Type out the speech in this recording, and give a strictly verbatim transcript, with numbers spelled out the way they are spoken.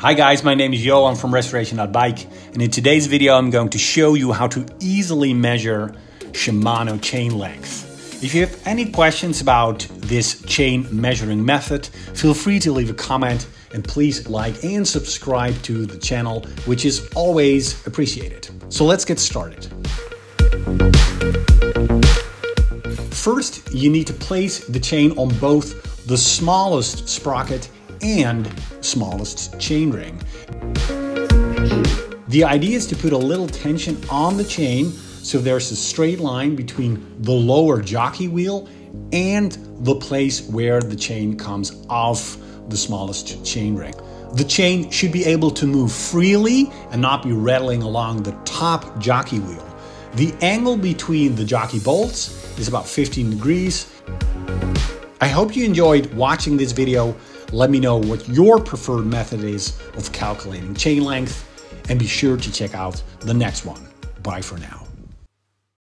Hi guys, my name is Johan from Restoration.bike, and in today's video I'm going to show you how to easily measure Shimano chain length. If you have any questions about this chain measuring method, feel free to leave a comment and please like and subscribe to the channel, which is always appreciated. So let's get started. First, you need to place the chain on both the smallest sprocket and smallest chain ring. The idea is to put a little tension on the chain so there's a straight line between the lower jockey wheel and the place where the chain comes off the smallest chain ring. The chain should be able to move freely and not be rattling along the top jockey wheel. The angle between the jockey bolts is about fifteen degrees. I hope you enjoyed watching this video. Let me know what your preferred method is of calculating chain length, and be sure to check out the next one. Bye for now.